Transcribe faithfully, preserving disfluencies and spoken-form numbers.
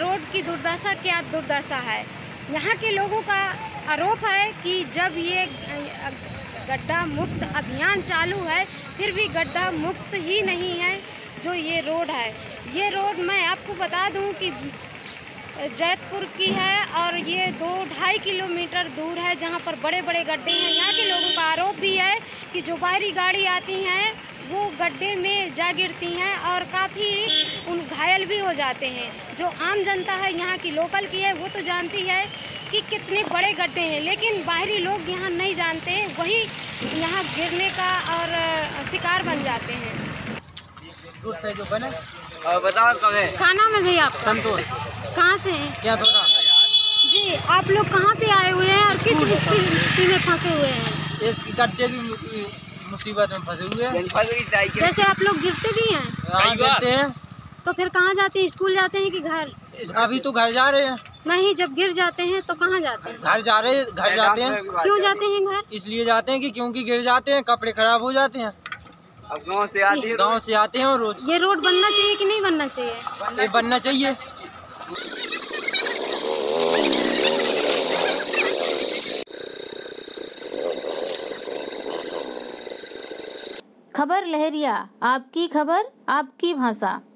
Road की दुर्दशा क्या दुर्दशा है। यहाँ के लोगों का आरोप है कि जब ये गड्ढा मुक्त अभियान चालू है फिर भी गड्ढा मुक्त ही नहीं है जो ये रोड है। ये रोड मैं आपको बता दूं कि जैतपुर की है और ये दो ढाई किलोमीटर दूर है जहाँ पर बड़े बड़े गड्ढे हैं। यहाँ के लोगों का आरोप भी है कि जो बाहरी गाड़ी आती हैं वो गड्ढे में जा गिरती हैं और काफ़ी उन घायल भी हो जाते हैं। जो आम जनता है यहाँ की लोकल की है वो तो जानती है कि कितने बड़े गड्ढे हैं, लेकिन बाहरी लोग यहाँ नहीं जानते, वही यहाँ गिरने का और शिकार बन जाते हैं। जो बने बताओ कब है खाना में भी आप संतोष कहाँ से हैं क्या थोड़ा जी आप लोग कहाँ पे आए हुए हैं और किस स्थिति में फंसे हुए हैं? इस गड्ढे की मुसीबत में फंसे हुए हैं। जैसे आप लोग गिरते भी हैं? हाँ गिरते हैं। तो फिर कहाँ जाते हैं, स्कूल जाते हैं कि घर? अभी तो घर जा रहे हैं। नहीं, जब गिर जाते हैं तो कहाँ जाते हैं? घर जा रहे हैं, घर जाते हैं। क्यों जाते हैं घर? इसलिए जाते हैं कि क्योंकि गिर जाते हैं, कपड़े खराब हो जाते हैं। अब गाँव से आते हैं, गाँव से आते हैं। और रोज ये रोड बनना चाहिए कि नहीं बनना चाहिए? ये बनना चाहिए। खबर लहरिया, आपकी खबर आपकी भाषा।